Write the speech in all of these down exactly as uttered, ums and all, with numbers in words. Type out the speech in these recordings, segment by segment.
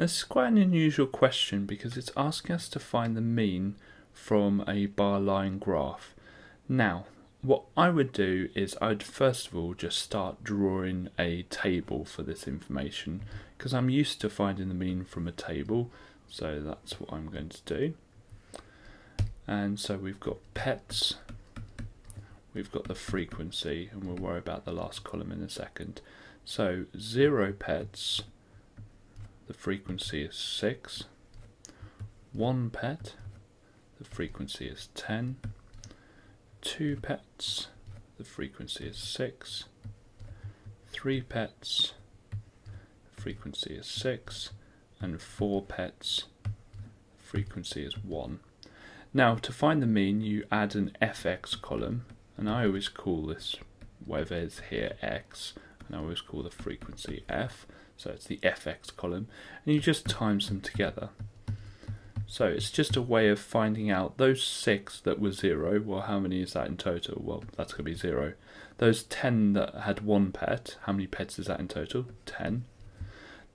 This is quite an unusual question because it's asking us to find the mean from a bar line graph. Now, what I would do is I'd first of all just start drawing a table for this information because I'm used to finding the mean from a table, so that's what I'm going to do. And so we've got pets, we've got the frequency, and we'll worry about the last column in a second. So zero pets, the frequency is six, one pet, the frequency is ten, two pets, the frequency is six, three pets, the frequency is six, and four pets, the frequency is one. Now, to find the mean, you add an F X column, and I always call this, whatever is here, X, and I always call the frequency F, so it's the F X column, and you just times them together. So it's just a way of finding out those six that were zero. Well, how many is that in total? Well, that's going to be zero. Those ten that had one pet, how many pets is that in total? ten.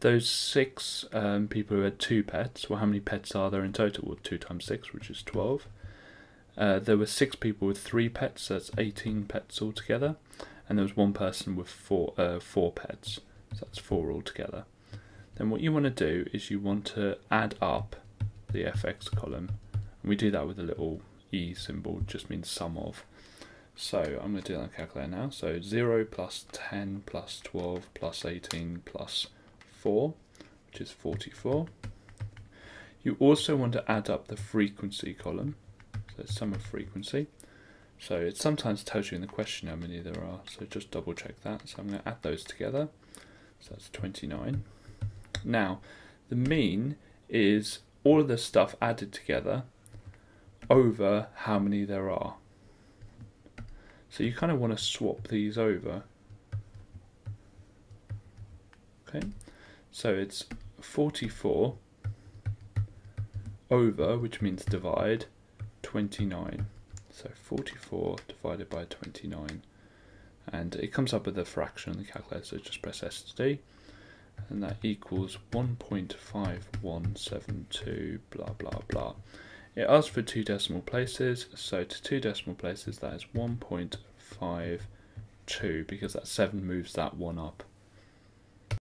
Those six um, people who had two pets, well, how many pets are there in total? Well, two times six, which is twelve. Uh, there were six people with three pets, so that's eighteen pets altogether. And there was one person with four, uh, four pets, so that's four altogether. Then what you want to do is you want to add up the F X column, and we do that with a little E symbol, just means sum of. So I'm going to do that on the calculator now. So zero plus ten plus twelve plus eighteen plus four, which is forty-four. You also want to add up the frequency column, so sum of frequency. So it sometimes tells you in the question how many there are, so just double check that. So I'm going to add those together, so that's twenty-nine. Now the mean is all of the stuff added together over how many there are. So you kind of want to swap these over. Okay, so it's forty-four over, which means divide, twenty-nine. So forty-four divided by twenty-nine. And it comes up with a fraction on the calculator, so just press S to D. And that equals one point five one seven two blah blah blah. It asks for two decimal places, so to two decimal places that is one point five two because that seven moves that one up.